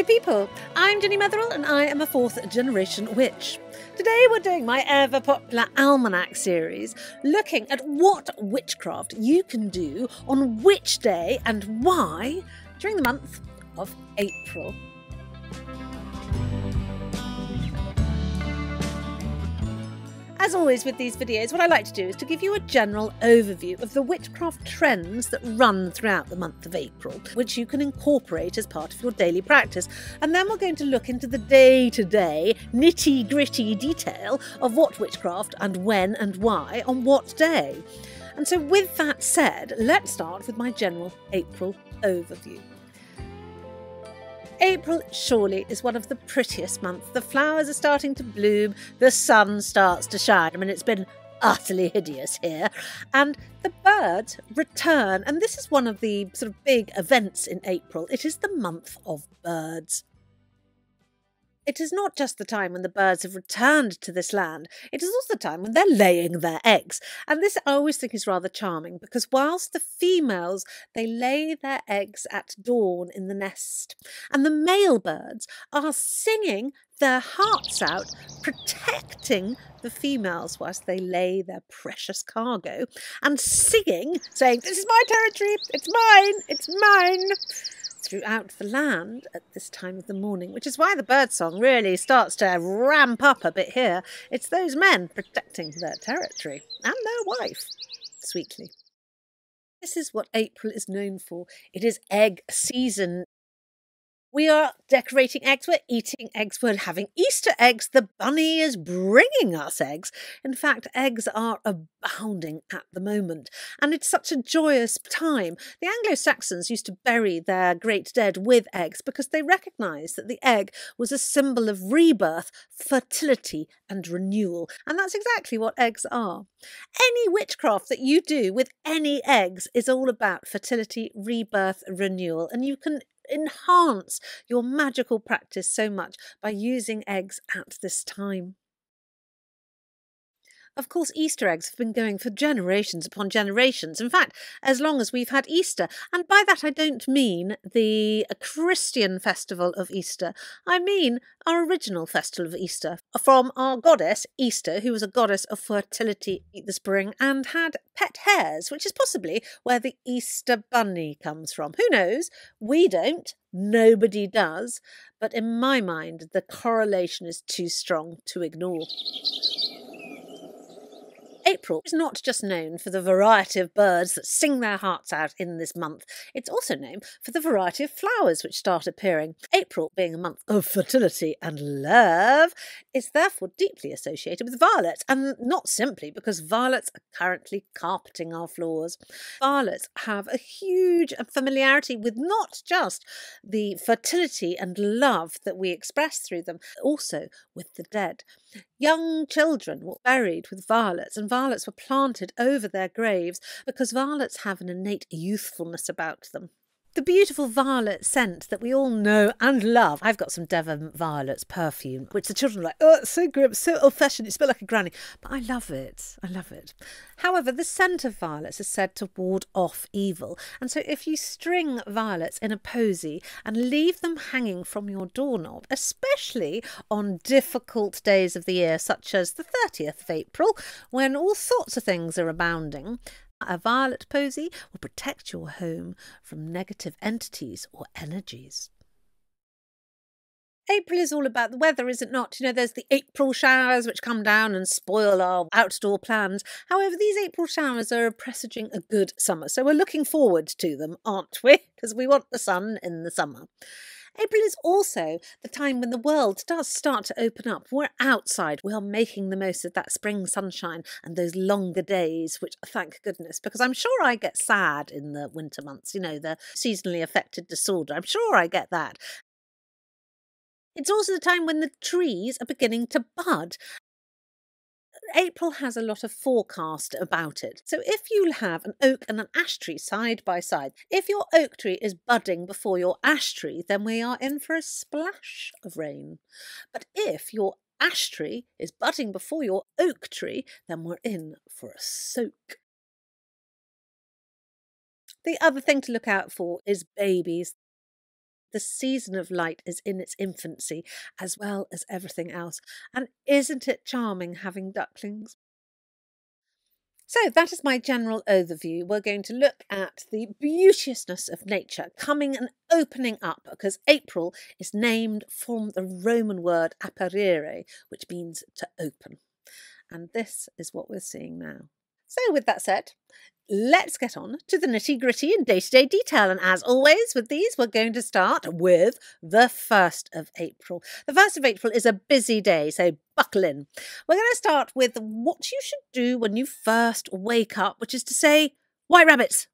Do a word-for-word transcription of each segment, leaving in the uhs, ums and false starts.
Hello people, I'm Ginny Metherall and I am a fourth generation witch. Today we're doing my ever popular almanac series, looking at what witchcraft you can do on which day and why during the month of April. As always with these videos, what I like to do is to give you a general overview of the witchcraft trends that run throughout the month of April, which you can incorporate as part of your daily practice. And then we're going to look into the day-to-day, nitty-gritty detail of what witchcraft and when and why on what day. And so with that said, let's start with my general April overview. April surely is one of the prettiest months. The flowers are starting to bloom, the sun starts to shine. I mean, it's been utterly hideous here. And the birds return. And this is one of the sort of big events in April. It is the month of birds. It is not just the time when the birds have returned to this land, it is also the time when they're laying their eggs. And this I always think is rather charming because whilst the females, they lay their eggs at dawn in the nest, and the male birds are singing their hearts out, protecting the females whilst they lay their precious cargo, and singing, saying, "This is my territory, it's mine, it's mine," throughout the land at this time of the morning, which is why the birdsong really starts to ramp up a bit here. It's those men protecting their territory and their wife, sweetly. This is what April is known for. It is egg season. We are decorating eggs, we're eating eggs, we're having Easter eggs, the bunny is bringing us eggs. In fact, eggs are abounding at the moment, and it's such a joyous time. The Anglo-Saxons used to bury their great dead with eggs because they recognised that the egg was a symbol of rebirth, fertility and renewal, and that's exactly what eggs are. Any witchcraft that you do with any eggs is all about fertility, rebirth, renewal, and you can enhance your magical practice so much by using eggs at this time. Of course, Easter eggs have been going for generations upon generations. In fact, as long as we've had Easter. And by that I don't mean the Christian festival of Easter. I mean our original festival of Easter from our goddess Easter, who was a goddess of fertility, the spring, and had pet hares, which is possibly where the Easter bunny comes from. Who knows? We don't. Nobody does. But in my mind, the correlation is too strong to ignore. April is not just known for the variety of birds that sing their hearts out in this month, it's also known for the variety of flowers which start appearing. April, being a month of fertility and love, is therefore deeply associated with violets, and not simply because violets are currently carpeting our floors. Violets have a huge familiarity with not just the fertility and love that we express through them, also with the dead. Young children were buried with violets, and violets were planted over their graves because violets have an innate youthfulness about them. The beautiful violet scent that we all know and love. I've got some Devon Violets perfume, which the children are like, "Oh, it's so grim, so old-fashioned, it smells like a granny." But I love it. I love it. However, the scent of violets is said to ward off evil. And so if you string violets in a posy and leave them hanging from your doorknob, especially on difficult days of the year, such as the thirtieth of April, when all sorts of things are abounding, a violet posy will protect your home from negative entities or energies. April is all about the weather, is it not? You know, there's the April showers which come down and spoil our outdoor plans. However, these April showers are presaging a good summer, so we're looking forward to them, aren't we? Because we want the sun in the summer. April is also the time when the world does start to open up. We're outside. We are making the most of that spring sunshine and those longer days, which, thank goodness, because I'm sure I get sad in the winter months, you know, the seasonally affected disorder. I'm sure I get that. It's also the time when the trees are beginning to bud. April has a lot of forecast about it. So if you have an oak and an ash tree side by side, if your oak tree is budding before your ash tree, then we are in for a splash of rain. But if your ash tree is budding before your oak tree, then we're in for a soak. The other thing to look out for is babies. The season of light is in its infancy, as well as everything else, and isn't it charming having ducklings? So that is my general overview. We're going to look at the beauteousness of nature coming and opening up, because April is named from the Roman word aperire, which means to open. And this is what we're seeing now. So with that said, let's get on to the nitty-gritty and day-to-day detail. And as always with these, we're going to start with the first of April. The first of April is a busy day, so buckle in. We're going to start with what you should do when you first wake up, which is to say, white rabbits.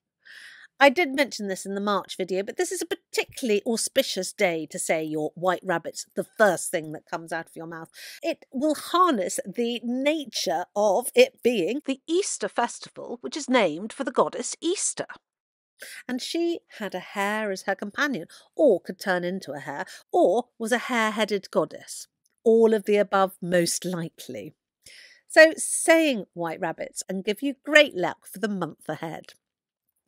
I did mention this in the March video, but this is a particularly auspicious day to say your white rabbit's the first thing that comes out of your mouth. It will harness the nature of it being the Easter festival, which is named for the goddess Easter. And she had a hare as her companion, or could turn into a hare, or was a hare-headed goddess. All of the above, most likely. So saying white rabbits can give you great luck for the month ahead.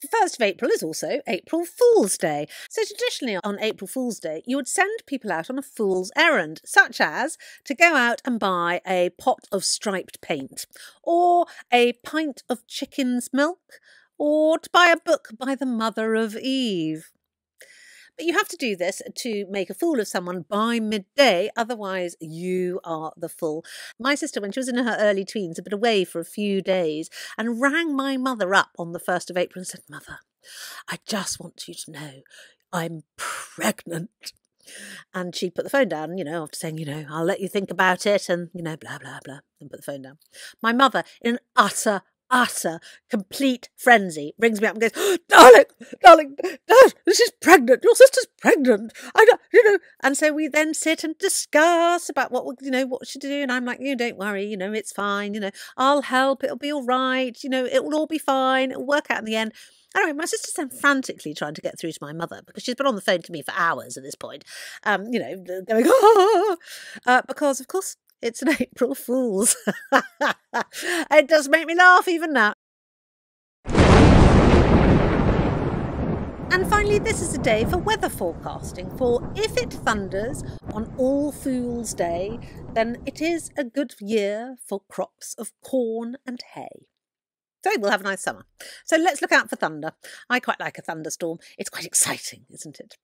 The first of April is also April Fool's Day. So traditionally on April Fool's Day, you would send people out on a fool's errand, such as to go out and buy a pot of striped paint, or a pint of chicken's milk, or to buy a book by the Mother of Eve. But you have to do this to make a fool of someone by midday, otherwise you are the fool. My sister, when she was in her early teens, had been away for a few days and rang my mother up on the first of April and said, "Mother, I just want you to know I'm pregnant." And she put the phone down, you know, after saying, you know, "I'll let you think about it," and, you know, blah, blah, blah, and put the phone down. My mother, in an utter utter, complete frenzy, brings me up and goes, "Oh, darling, darling, darling, she's pregnant, your sister's pregnant, I don't, you know." And so we then sit and discuss about what, you know, what should do, and I'm like, "You don't worry, you know, it's fine, you know, I'll help, it'll be all right, you know, it will all be fine, it'll work out in the end." Anyway, my sister's then frantically trying to get through to my mother, because she's been on the phone to me for hours at this point, um, you know, going, "Oh," uh, because, of course, it's an April Fool's. It does make me laugh even now. And finally, this is a day for weather forecasting, for if it thunders on All Fool's Day, then it is a good year for crops of corn and hay. So we'll have a nice summer. So let's look out for thunder. I quite like a thunderstorm. It's quite exciting, isn't it?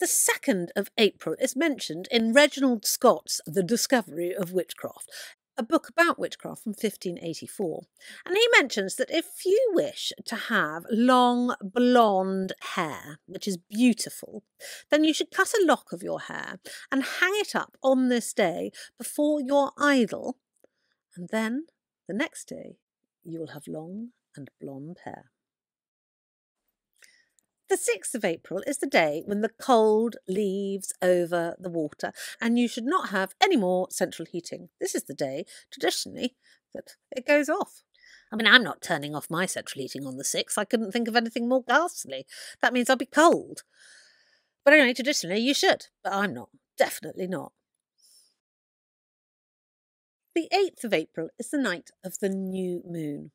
The second of April is mentioned in Reginald Scott's The Discovery of Witchcraft, a book about witchcraft from fifteen eighty-four. And he mentions that if you wish to have long blonde hair, which is beautiful, then you should cut a lock of your hair and hang it up on this day before your idol, and then the next day you will have long and blonde hair. The sixth of April is the day when the cold leaves over the water, and you should not have any more central heating. This is the day, traditionally, that it goes off. I mean, I'm not turning off my central heating on the sixth. I couldn't think of anything more ghastly. That means I'll be cold. But anyway, traditionally, you should. But I'm not. Definitely not. The eighth of April is the night of the new moon.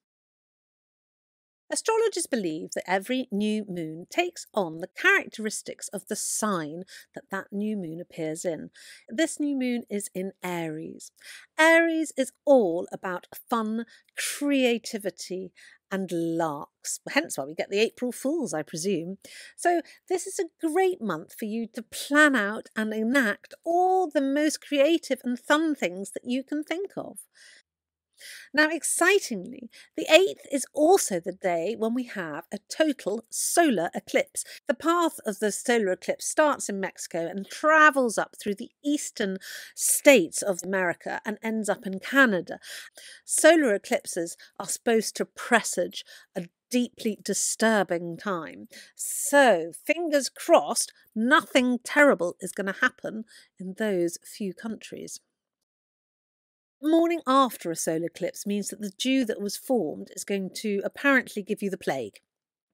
Astrologers believe that every new moon takes on the characteristics of the sign that that new moon appears in. This new moon is in Aries. Aries is all about fun, creativity and larks, hence why we get the April Fools, I presume. So this is a great month for you to plan out and enact all the most creative and fun things that you can think of. Now, excitingly, the eighth is also the day when we have a total solar eclipse. The path of the solar eclipse starts in Mexico and travels up through the eastern states of America and ends up in Canada. Solar eclipses are supposed to presage a deeply disturbing time. So, fingers crossed, nothing terrible is going to happen in those few countries. Morning after a solar eclipse means that the dew that was formed is going to apparently give you the plague.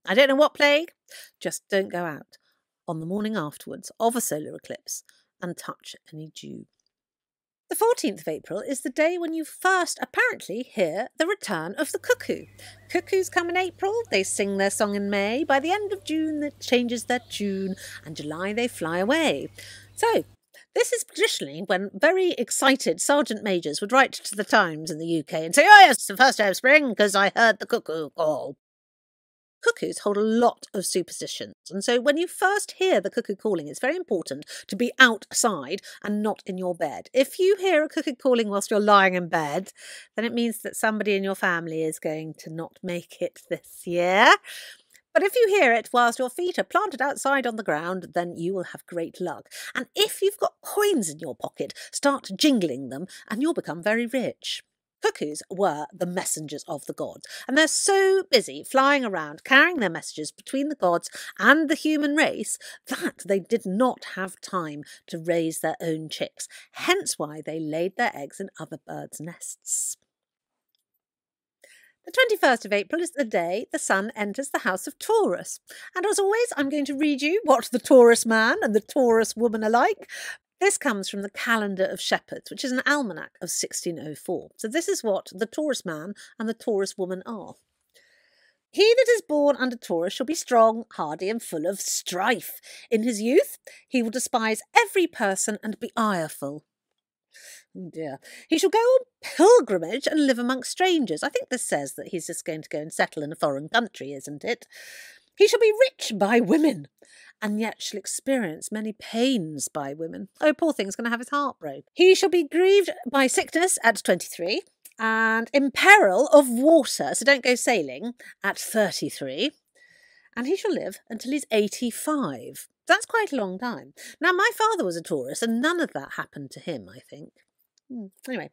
I don't know what plague, just don't go out on the morning afterwards of a solar eclipse and touch any dew. The fourteenth of April is the day when you first apparently hear the return of the cuckoo. Cuckoos come in April, they sing their song in May, by the end of June it changes their tune, and July they fly away. So, this is traditionally when very excited sergeant majors would write to the Times in the U K and say, "Oh yes, it's the first day of spring, because I heard the cuckoo call." Cuckoos hold a lot of superstitions, and so when you first hear the cuckoo calling, it's very important to be outside and not in your bed. If you hear a cuckoo calling whilst you're lying in bed, then it means that somebody in your family is going to not make it this year. But if you hear it whilst your feet are planted outside on the ground, then you will have great luck. And if you've got coins in your pocket, start jingling them and you'll become very rich. Cuckoos were the messengers of the gods, and they're so busy flying around carrying their messages between the gods and the human race that they did not have time to raise their own chicks, hence why they laid their eggs in other birds' nests. The twenty-first of April is the day the sun enters the house of Taurus, and as always I'm going to read you what the Taurus man and the Taurus woman are like. This comes from the Calendar of Shepherds, which is an almanac of sixteen oh four. So this is what the Taurus man and the Taurus woman are. He that is born under Taurus shall be strong, hardy, and full of strife. In his youth he will despise every person and be ireful. Oh dear. He shall go on pilgrimage and live amongst strangers. I think this says that he's just going to go and settle in a foreign country, isn't it? He shall be rich by women, and yet shall experience many pains by women. Oh, poor thing's going to have his heart broke. He shall be grieved by sickness at twenty-three, and in peril of water, so don't go sailing, at thirty-three, and he shall live until he's eighty-five. That's quite a long time. Now, my father was a Taurus, and none of that happened to him, I think. Anyway,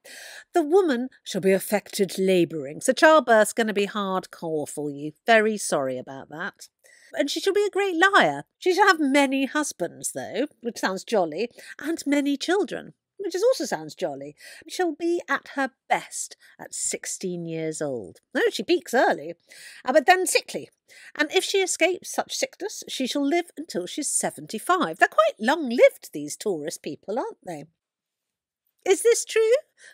the woman shall be affected labouring, so childbirth's going to be hardcore for you. Very sorry about that. And she shall be a great liar. She shall have many husbands, though, which sounds jolly, and many children, which also sounds jolly. She'll be at her best at sixteen years old. No, she peaks early, but then sickly. And if she escapes such sickness, she shall live until she's seventy-five. They're quite long-lived, these Taurus people, aren't they? Is this true?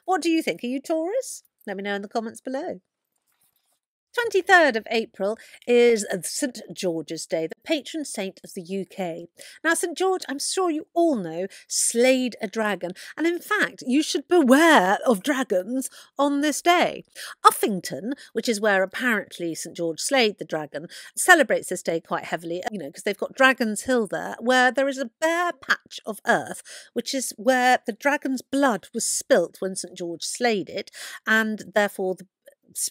What do you think? Are you Taurus? Let me know in the comments below. twenty-third of April is St George's Day, the patron saint of the U K. Now, St George, I'm sure you all know, slayed a dragon, and in fact, you should beware of dragons on this day. Uffington, which is where apparently St George slayed the dragon, celebrates this day quite heavily, you know, because they've got Dragon's Hill there, where there is a bare patch of earth, which is where the dragon's blood was spilt when St George slayed it, and therefore the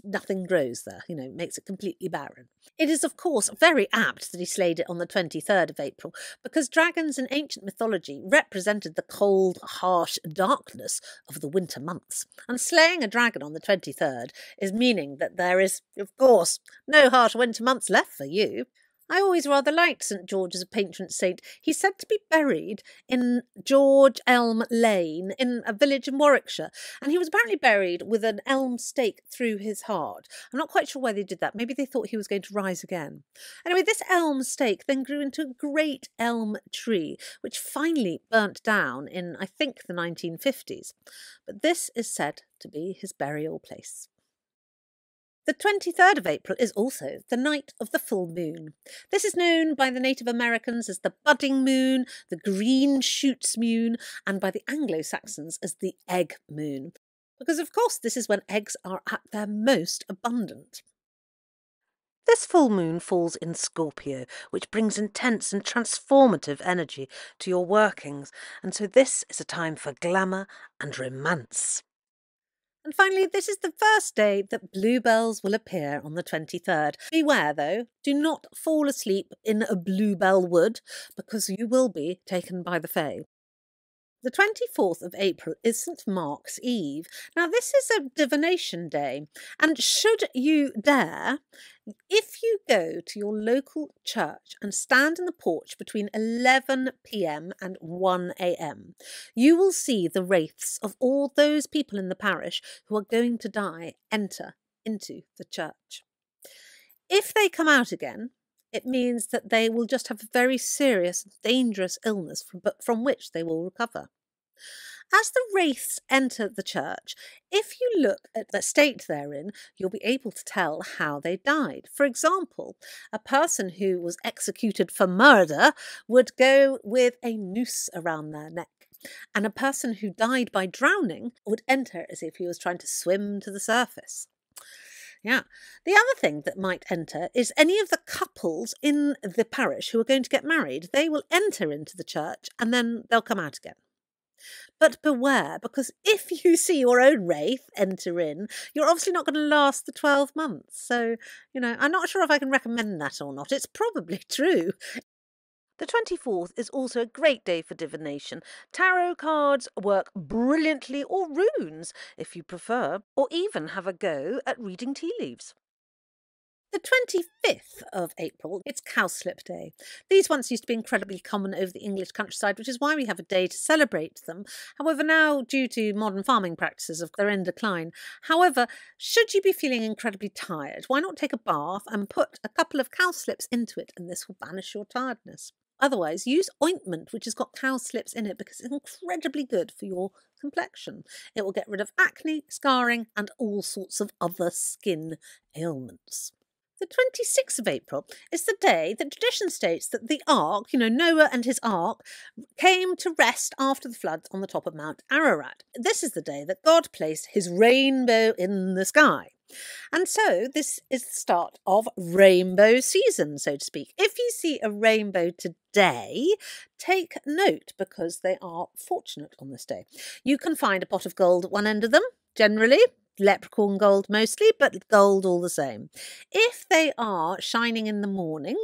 nothing grows there, you know, makes it completely barren. It is, of course, very apt that he slayed it on the twenty-third of April, because dragons in ancient mythology represented the cold, harsh darkness of the winter months. And slaying a dragon on the twenty-third is meaning that there is, of course, no harsh winter months left for you. I always rather liked St George as a patron saint. He's said to be buried in George Elm Lane in a village in Warwickshire, and he was apparently buried with an elm stake through his heart. I'm not quite sure why they did that. Maybe they thought he was going to rise again. Anyway, this elm stake then grew into a great elm tree, which finally burnt down in, I think, the nineteen fifties. But this is said to be his burial place. The twenty-third of April is also the night of the full moon. This is known by the Native Americans as the budding moon, the green shoots moon, and by the Anglo-Saxons as the egg moon. Because of course this is when eggs are at their most abundant. This full moon falls in Scorpio, which brings intense and transformative energy to your workings, and so this is a time for glamour and romance. And finally, this is the first day that bluebells will appear on the twenty-third. Beware though, do not fall asleep in a bluebell wood, because you will be taken by the fae. The twenty-fourth of April is St Mark's Eve. Now this is a divination day, and should you dare, if you go to your local church and stand in the porch between eleven p m and one a m, you will see the wraiths of all those people in the parish who are going to die enter into the church. If they come out again, it means that they will just have a very serious, dangerous illness from, from which they will recover. As the wraiths enter the church, if you look at the state they're in, you'll be able to tell how they died. For example, a person who was executed for murder would go with a noose around their neck, and a person who died by drowning would enter as if he was trying to swim to the surface. Yeah. The other thing that might enter is any of the couples in the parish who are going to get married. They will enter into the church and then they'll come out again. But beware, because if you see your own wraith enter in, you're obviously not going to last the twelve months. So, you know, I'm not sure if I can recommend that or not. It's probably true. The twenty-fourth is also a great day for divination. Tarot cards work brilliantly, or runes if you prefer, or even have a go at reading tea leaves. The twenty-fifth of April, it's Cowslip Day. These once used to be incredibly common over the English countryside, which is why we have a day to celebrate them. However, now, due to modern farming practices, they're in decline. However, should you be feeling incredibly tired, why not take a bath and put a couple of cowslips into it, and this will banish your tiredness. Otherwise, use ointment which has got cowslips in it, because it's incredibly good for your complexion. It will get rid of acne, scarring, and all sorts of other skin ailments. The twenty-sixth of April is the day that tradition states that the ark, you know, Noah and his ark, came to rest after the floods on the top of Mount Ararat. This is the day that God placed his rainbow in the sky. And so this is the start of rainbow season, so to speak. If you see a rainbow today, take note, because they are fortunate on this day. You can find a pot of gold at one end of them, generally. Leprechaun gold mostly, but gold all the same. If they are shining in the morning,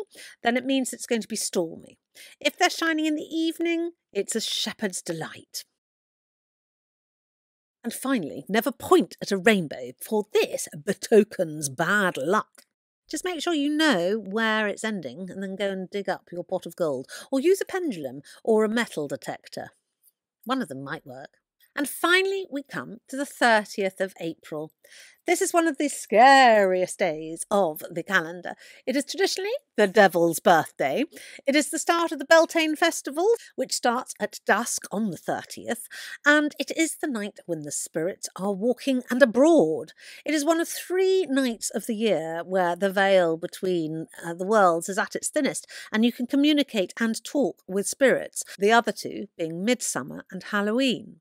then it means it's going to be stormy. If they're shining in the evening, it's a shepherd's delight. And finally, never point at a rainbow, for this betokens bad luck. Just make sure you know where it's ending and then go and dig up your pot of gold, or use a pendulum or a metal detector. One of them might work. And finally, we come to the thirtieth of April. This is one of the scariest days of the calendar. It is traditionally the Devil's Birthday. It is the start of the Beltane Festival, which starts at dusk on the thirtieth, and it is the night when the spirits are walking and abroad. It is one of three nights of the year where the veil between uh, the worlds is at its thinnest, and you can communicate and talk with spirits, the other two being Midsummer and Halloween.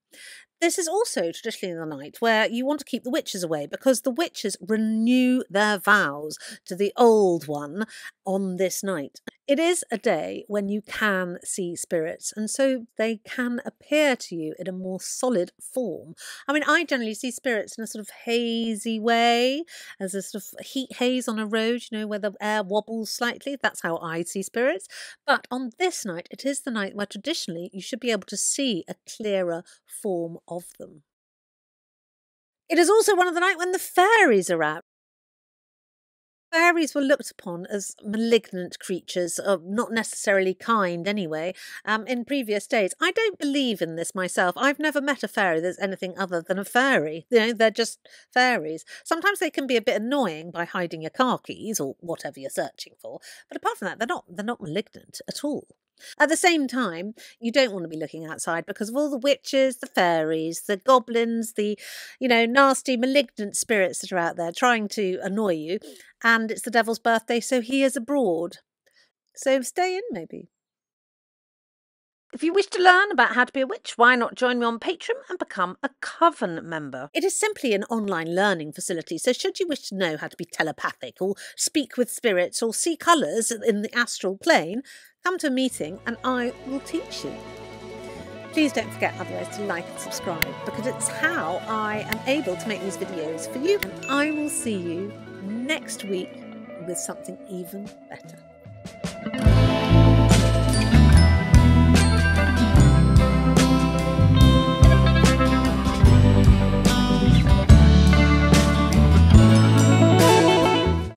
This is also traditionally the night where you want to keep the witches away, because the witches renew their vows to the old one on this night. It is a day when you can see spirits, and so they can appear to you in a more solid form. I mean, I generally see spirits in a sort of hazy way, as a sort of heat haze on a road, you know, where the air wobbles slightly. That's how I see spirits. But on this night, it is the night where traditionally you should be able to see a clearer form of them. It is also one of the night when the fairies are out. Fairies were looked upon as malignant creatures, uh, not necessarily kind anyway, um, in previous days. I don't believe in this myself. I've never met a fairy that's anything other than a fairy. You know, they're just fairies. Sometimes they can be a bit annoying by hiding your car keys or whatever you're searching for. But apart from that, they're not, they're not malignant at all. At the same time, you don't want to be looking outside because of all the witches, the fairies, the goblins, the, you know, nasty malignant spirits that are out there trying to annoy you. And it's the Devil's Birthday, so he is abroad. So stay in, maybe. If you wish to learn about how to be a witch, why not join me on Patreon and become a Coven member? It is simply an online learning facility, so should you wish to know how to be telepathic or speak with spirits or see colours in the astral plane, come to a meeting and I will teach you. Please don't forget otherwise to like and subscribe, because it's how I am able to make these videos for you. And I will see you next week with something even better.